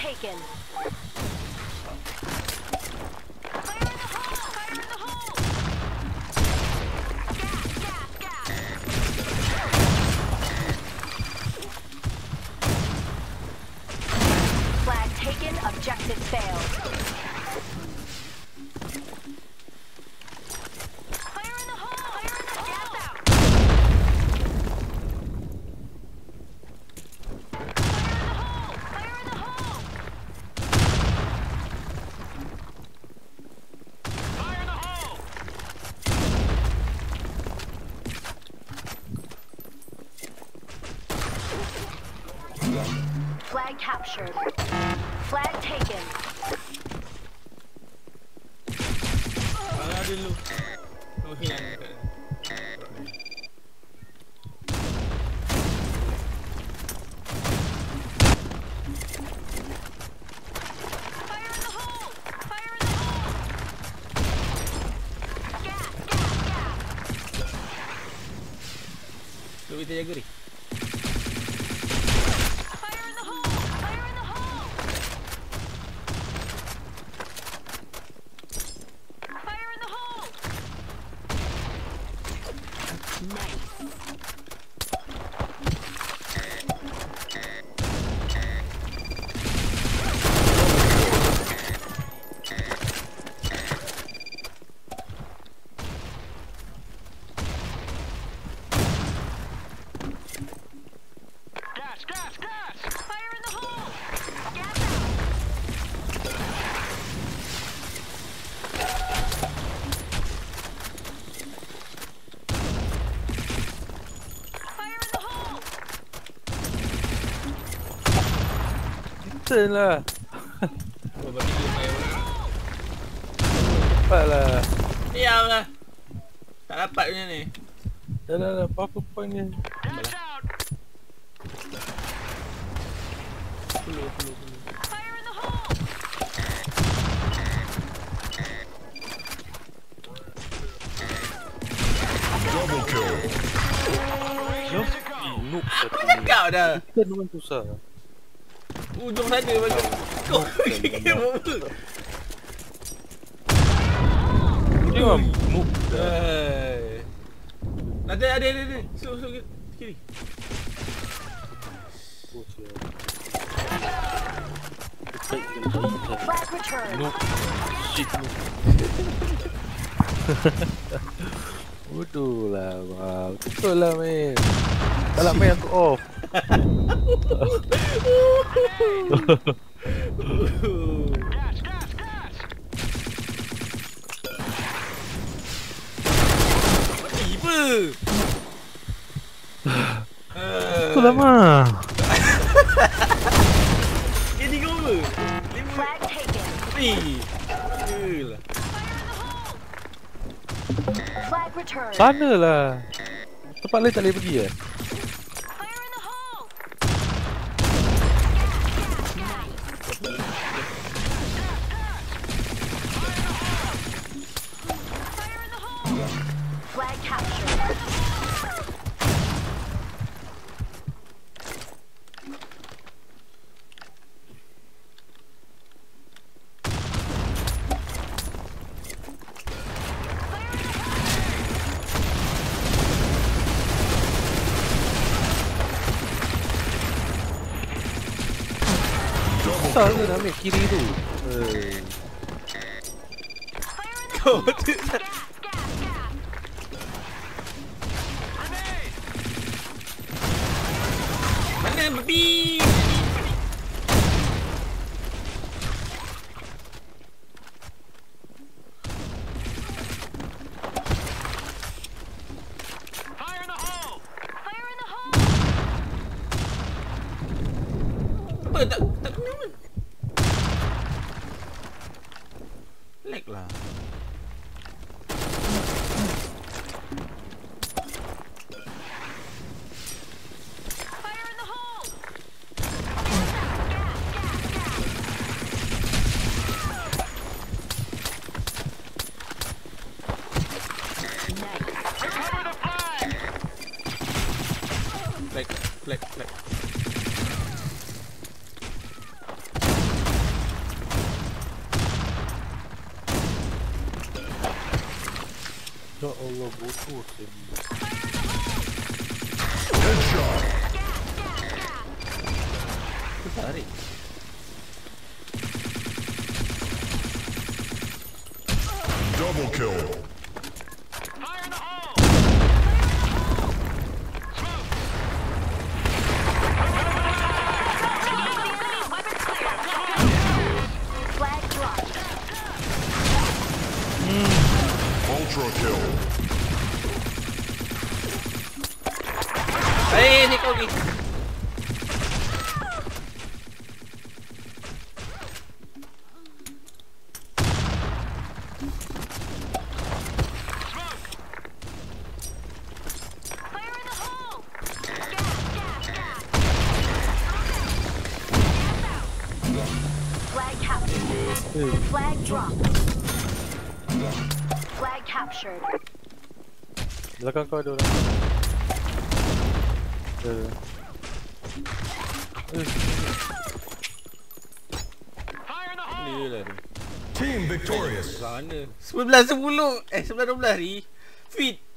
taken. Objective failed. Fire in the hole! Fire in the hole! Gas out! Fire in the hole! Fire in the hole! Fire in the hole! Flag captured. Flag taken. Fire in the hole! Fire in the hole! Gas, gas, gas! Itu je guri. Lah. Dapatlah. Diamlah. Tak dapat punya ni. Dah berapa point ni? 10. Double kill. Aku cakap dah. Kita memang susah. Ujung saja macam kau fikir apa? Dia muk. Ada. So kiri. Muk. Shit muk. Betul lah, wow. Betul lah main. Kalau main aku off. Gas! Tiba! Kau lama! Dia tiga over! Sana lah! Tempat lain tak boleh pergi eh? Tak ada nak ambil kiri tu. Kau tu mana babi? Flag. Headshot. Double kill. Fire in the hole. Smoke. Flag dropped. Ultra kill. Hey, Nikogi. Flag dropped. Flag captured. Belakang kau ada orang. Fire in the hole. Team victorious. 11-10. 11-12 ri. Fit.